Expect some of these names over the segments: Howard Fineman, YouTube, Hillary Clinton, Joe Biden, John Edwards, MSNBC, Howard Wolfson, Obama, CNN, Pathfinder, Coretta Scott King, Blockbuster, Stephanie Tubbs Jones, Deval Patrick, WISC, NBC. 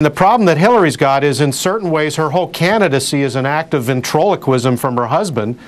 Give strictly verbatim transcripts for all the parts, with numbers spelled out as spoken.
And the problem that Hillary's got is, in certain ways, her whole candidacy is an act of ventriloquism from her husband.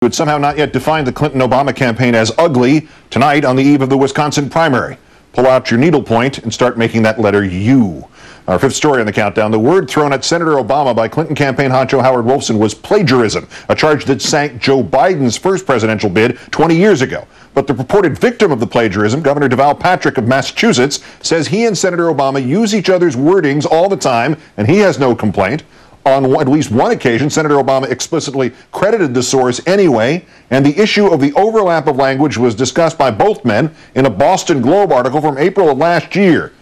Who had somehow not yet defined the Clinton-Obama campaign as ugly tonight on the eve of the Wisconsin primary. Pull out your needlepoint and start making that letter U. Our fifth story on the countdown, the word thrown at Senator Obama by Clinton campaign honcho Howard Wolfson was plagiarism, a charge that sank Joe Biden's first presidential bid twenty years ago. But the purported victim of the plagiarism, Governor Deval Patrick of Massachusetts, says he and Senator Obama use each other's wordings all the time, and he has no complaint. On at least one occasion, Senator Obama explicitly credited the source anyway, and the issue of the overlap of language was discussed by both men in a Boston Globe article from April of last year.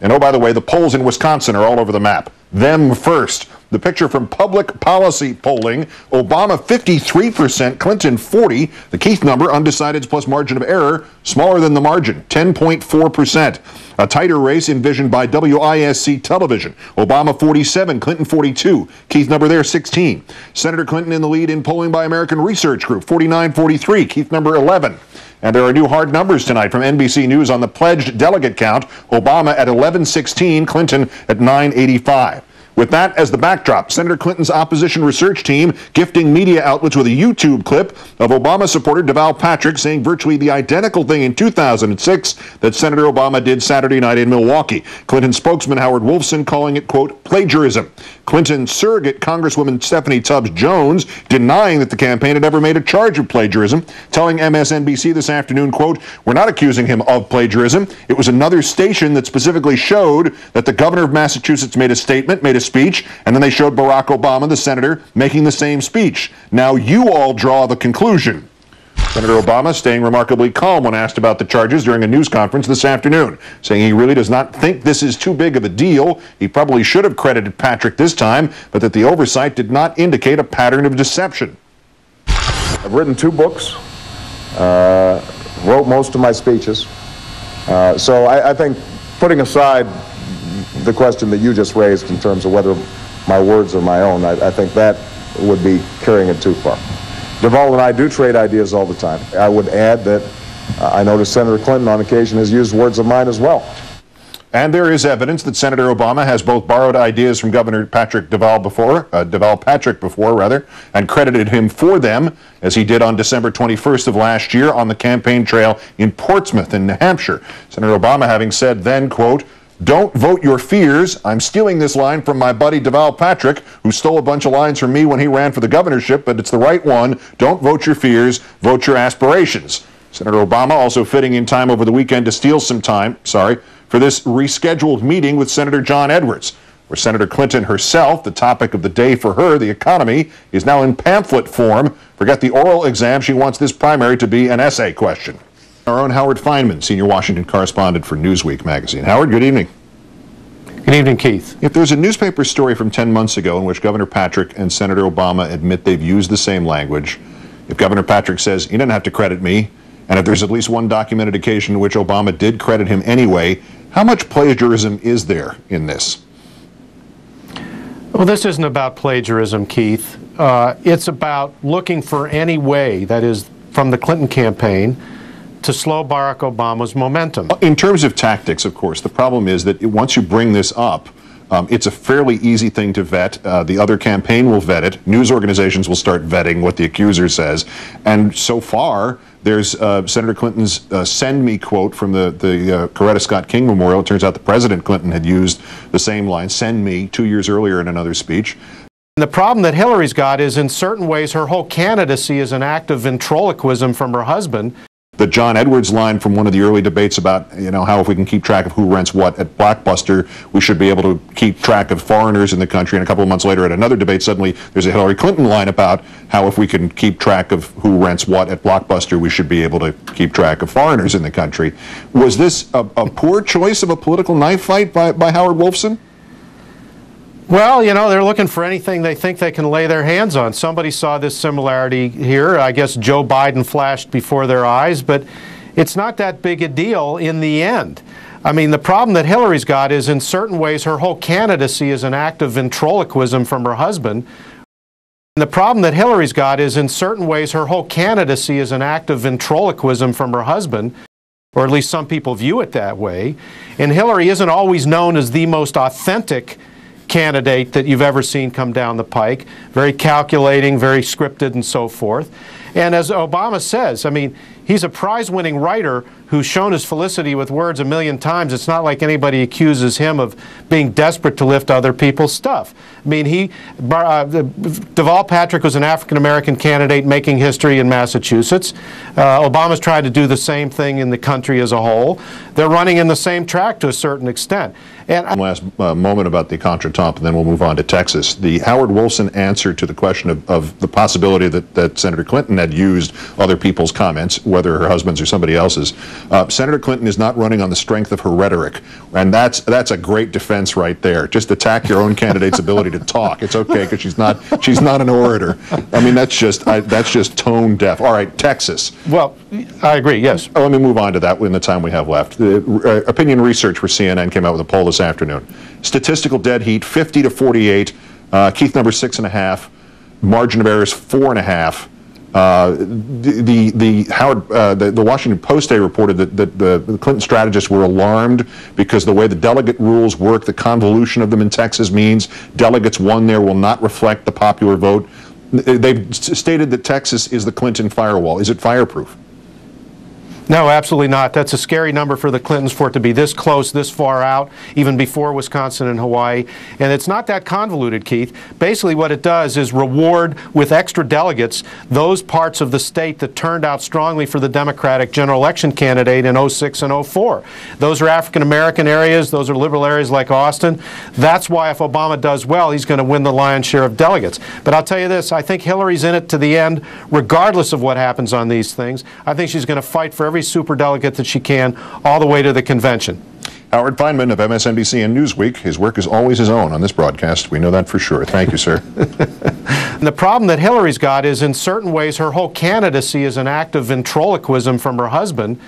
And oh, by the way, the polls in Wisconsin are all over the map. Them first. The picture from public policy polling, Obama fifty-three percent, Clinton forty percent, the Keith number, undecideds plus margin of error, smaller than the margin, ten point four percent. A tighter race envisioned by W I S C television, Obama forty-seven percent, Clinton forty-two percent, Keith number there sixteen percent. Senator Clinton in the lead in polling by American Research Group, forty-nine forty-three, Keith number eleven percent. And there are new hard numbers tonight from N B C News on the pledged delegate count, Obama at eleven sixteen, Clinton at nine eighty-five. With that as the backdrop, Senator Clinton's opposition research team gifting media outlets with a YouTube clip of Obama supporter Deval Patrick saying virtually the identical thing in two thousand six that Senator Obama did Saturday night in Milwaukee. Clinton spokesman Howard Wolfson calling it, quote, plagiarism. Clinton surrogate Congresswoman Stephanie Tubbs Jones denying that the campaign had ever made a charge of plagiarism, telling M S N B C this afternoon, quote, we're not accusing him of plagiarism. It was another station that specifically showed that the governor of Massachusetts made a statement, made a speech, and then they showed Barack Obama, the senator, making the same speech. Now you all draw the conclusion. Senator Obama staying remarkably calm when asked about the charges during a news conference this afternoon, saying he really does not think this is too big of a deal. He probably should have credited Patrick this time, but that the oversight did not indicate a pattern of deception. I've written two books, uh, wrote most of my speeches. Uh, so I, I think, putting aside the question that you just raised in terms of whether my words are my own, I, I think that would be carrying it too far. Deval and I do trade ideas all the time. I would add that uh, I noticed Senator Clinton on occasion has used words of mine as well. And there is evidence that Senator Obama has both borrowed ideas from Governor Patrick Deval before, uh, Deval Patrick before rather, and credited him for them, as he did on December twenty-first of last year on the campaign trail in Portsmouth in New Hampshire. Senator Obama having said then, quote, don't vote your fears. I'm stealing this line from my buddy Deval Patrick, who stole a bunch of lines from me when he ran for the governorship, but it's the right one. Don't vote your fears, vote your aspirations. Senator Obama also fitting in time over the weekend to steal some time, sorry, for this rescheduled meeting with Senator John Edwards, where Senator Clinton herself, the topic of the day for her, the economy, is now in pamphlet form. Forget the oral exam. She wants this primary to be an essay question. Our own Howard Fineman, senior Washington correspondent for Newsweek magazine. Howard, good evening. Good evening, Keith. If there's a newspaper story from ten months ago in which Governor Patrick and Senator Obama admit they've used the same language, if Governor Patrick says, you didn't have to credit me, and if there's at least one documented occasion in which Obama did credit him anyway, how much plagiarism is there in this? Well, this isn't about plagiarism, Keith. Uh, it's about looking for any way, that is, from the Clinton campaign, to slow Barack Obama's momentum. In terms of tactics, of course, the problem is that once you bring this up, um, it's a fairly easy thing to vet. Uh, the other campaign will vet it. News organizations will start vetting what the accuser says. And so far, there's uh, Senator Clinton's uh, send me quote from the, the uh, Coretta Scott King Memorial. It turns out that President Clinton had used the same line, send me, two years earlier in another speech. And the problem that Hillary's got is, in certain ways, her whole candidacy is an act of ventriloquism from her husband. The John Edwards line from one of the early debates about, you know, how if we can keep track of who rents what at Blockbuster, we should be able to keep track of foreigners in the country. And a couple of months later at another debate, suddenly there's a Hillary Clinton line about how if we can keep track of who rents what at Blockbuster, we should be able to keep track of foreigners in the country. Was this a, a poor choice of a political knife fight by, by Howard Wolfson? Well, you know, they're looking for anything they think they can lay their hands on. Somebody saw this similarity here. I guess Joe Biden flashed before their eyes, but it's not that big a deal in the end. I mean, the problem that Hillary's got is, in certain ways, her whole candidacy is an act of ventriloquism from her husband. And the problem that Hillary's got is, in certain ways, her whole candidacy is an act of ventriloquism from her husband. or at least some people view it that way. And Hillary isn't always known as the most authentic candidate that you've ever seen come down the pike, very calculating, very scripted, and so forth. And as Obama says, I mean, he's a prize-winning writer who's shown his felicity with words a million times. It's not like anybody accuses him of being desperate to lift other people's stuff. I mean, he, uh, Deval Patrick was an African-American candidate making history in Massachusetts. Uh, Obama's tried to do the same thing in the country as a whole. They're running in the same track to a certain extent. And One last uh, moment about the contretemps, and then we'll move on to Texas. The Howard Wolfson answer to the question of, of the possibility that, that Senator Clinton had used other people's comments, whether her husband's or somebody else's, Uh, Senator Clinton is not running on the strength of her rhetoric, and that's that's a great defense right there. Just attack your own candidate's ability to talk. It's okay because she's not she's not an orator. I mean, that's just I, that's just tone deaf. All right, Texas. Well, I agree. Yes. Oh, let me move on to that in the time we have left. The, uh, Opinion Research for C N N came out with a poll this afternoon. Statistical dead heat, fifty to forty-eight. Uh, Keith number six and a half. Margin of error is four and a half. Uh, the, the, the, Howard, uh, the, the Washington Post today reported that, that the, the Clinton strategists were alarmed because the way the delegate rules work, the convolution of them in Texas means delegates won there will not reflect the popular vote. They've stated that Texas is the Clinton firewall. Is it fireproof? No, absolutely not. That's a scary number for the Clintons, for it to be this close, this far out, even before Wisconsin and Hawaii. And it's not that convoluted, Keith. Basically what it does is reward with extra delegates those parts of the state that turned out strongly for the Democratic general election candidate in oh six and oh four. Those are African-American areas. Those are liberal areas like Austin. That's why if Obama does well, he's going to win the lion's share of delegates. But I'll tell you this, I think Hillary's in it to the end, regardless of what happens on these things. I think she's going to fight for every every superdelegate that she can, all the way to the convention. Howard Fineman of M S N B C and Newsweek. His work is always his own on this broadcast. We know that for sure. Thank you, sir. And the problem that Hillary's got is, in certain ways, her whole candidacy is an act of ventriloquism from her husband.